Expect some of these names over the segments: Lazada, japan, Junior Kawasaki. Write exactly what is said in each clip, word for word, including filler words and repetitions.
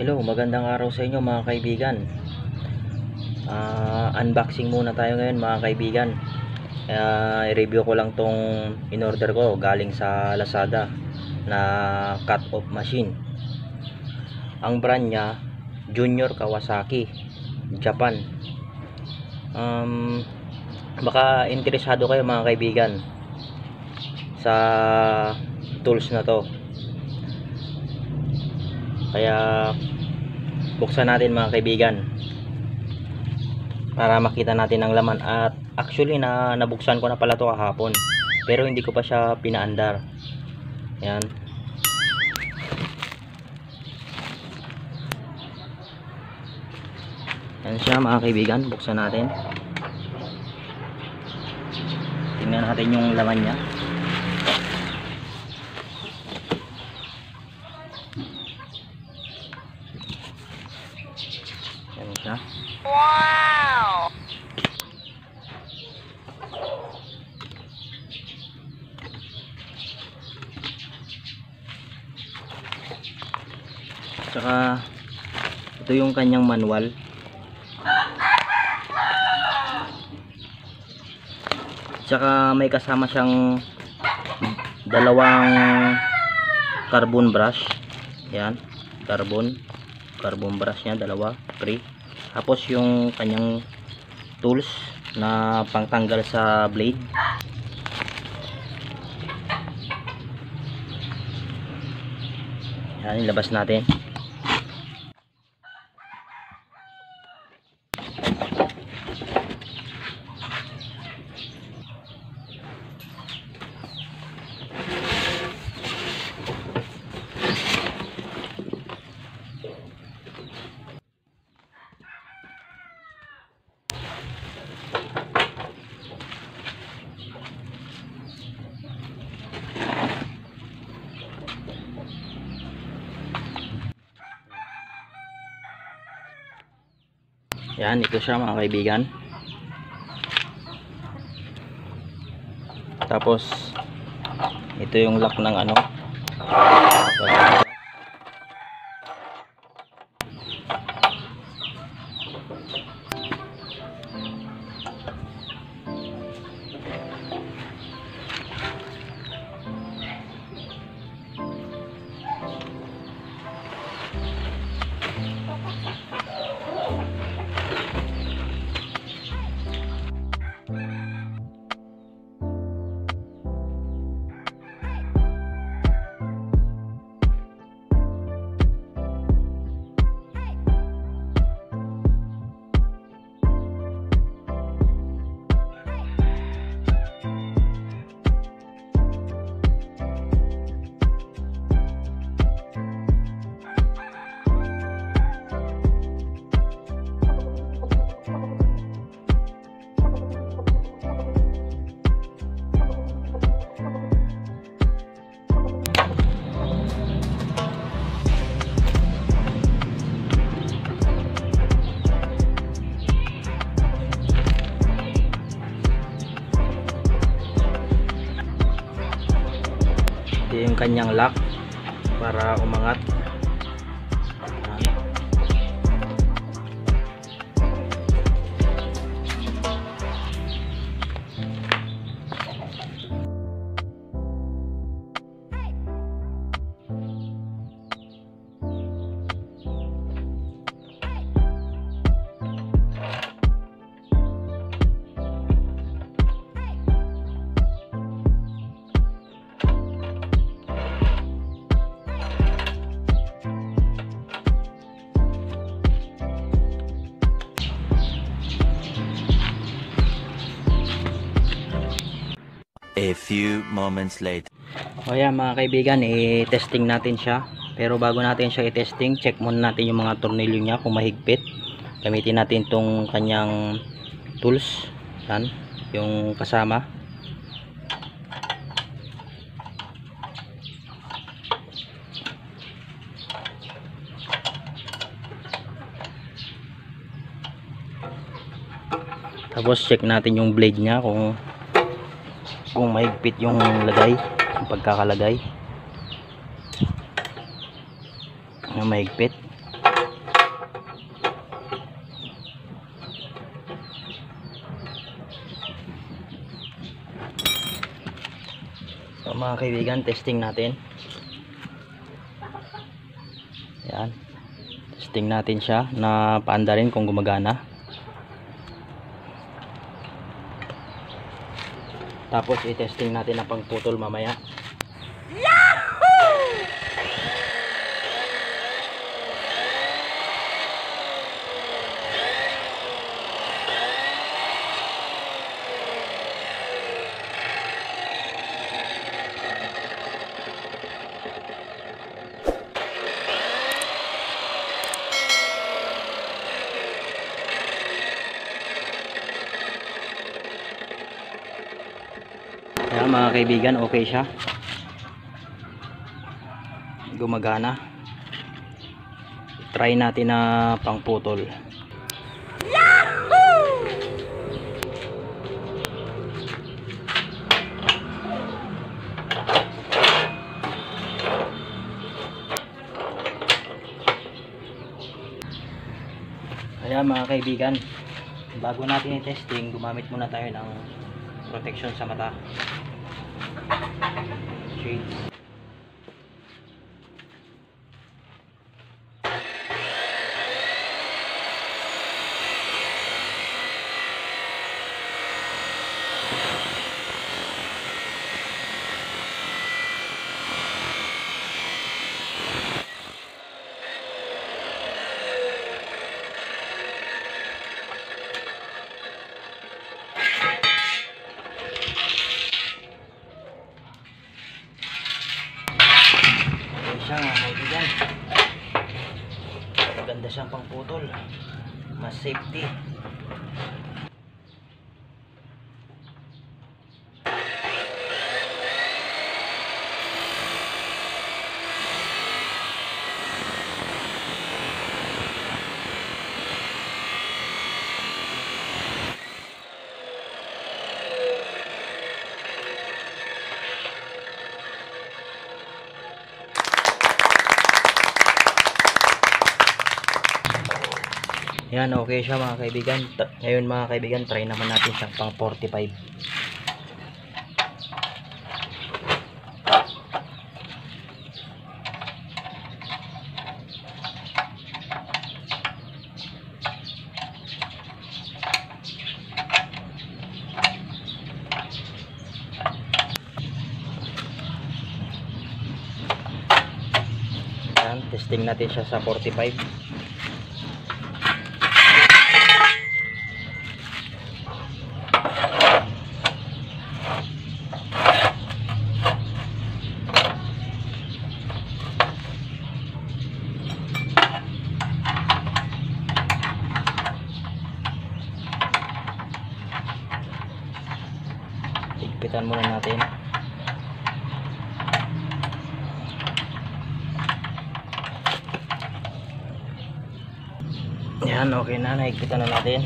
Hello, magandang araw sa inyo mga kaibigan. uh, Unboxing muna tayo ngayon mga kaibigan. uh, I-review ko lang tong in-order ko galing sa Lazada na cut-off machine. Ang brand nya Junior Kawasaki, Japan. um, Baka interesado kayo mga kaibigan sa tools na to, kaya buksan natin mga kaibigan para makita natin ang laman. At actually na nabuksan ko na pala to kahapon, pero hindi ko pa siya pinaandar. Yan, yan siya mga kaibigan. Buksan natin, tingnan natin yung laman niya. Wow! Tsaka ito yung kanyang manual. Tsaka may kasama siyang dalawang carbon brush. Yan, carbon carbon brush niya, dalawa, free. Tapos yung kanyang tools na pangtanggal sa blade. Yan, ilabas natin. Yan, ito siya mga kaibigan. Tapos ito yung lock ng ano. Yung kanyang lock para umangat. A few moments later. O yan mga kaibigan, i-testing natin siya. Pero bago natin siya i-testing, check muna natin yung mga tornilyo niya kung mahigpit. Gamitin natin tong kanyang tools. Yan, yung kasama. Tapos check natin yung blade niya kung kung mahigpit yung lagay, yung pagkakalagay. Yung mahigpit. So, mga kaibigan, testing natin. Ayan. Testing natin siya na paanda rin kung gumagana. Tapos i-testing natin ang pangputol mamaya. Ayan, mga kaibigan, okay siya, gumagana. Try natin na pangputol. Ayan, mga kaibigan, bago natin i-testing, gumamit muna tayo ng protection sa mata. Shades. Maganda siyang pangputol, mas safety. Yan, okay siya, mga kaibigan. T ngayon, mga kaibigan, try naman natin siyang pang forty-five. Yan, testing natin siya sa forty-five. Pitan muna natin. Yan, okay na, naikpitan na natin.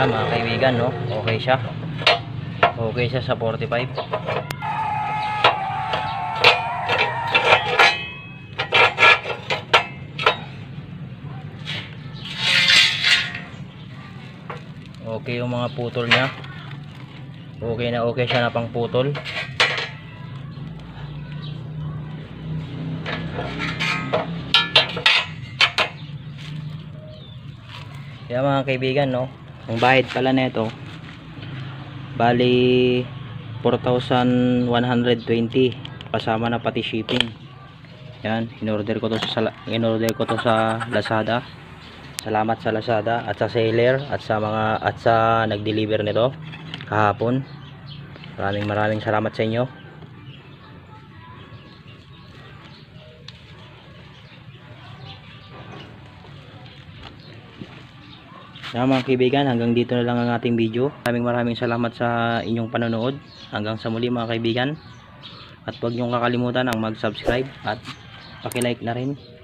Ah, mga kaibigan, no? Okay siya. Okay siya sa forty-five. Okay yung mga putol niya. Okay na okay siya na pang putol. Yan, mga kaibigan, no? Ang bayad pala nito, bali four thousand one hundred twenty kasama na pati shipping. Yan, inorder ko to sa inorder ko to sa Lazada. Salamat sa Lazada at sa seller at sa mga at sa nag-deliver nito kahapon. Maraming maraming salamat sa inyo. Yan mga kaibigan, hanggang dito na lang ang ating video. Maraming maraming salamat sa inyong panonood. Hanggang sa muli mga kaibigan. At huwag niyong kakalimutan ang mag-subscribe at paki-like na rin.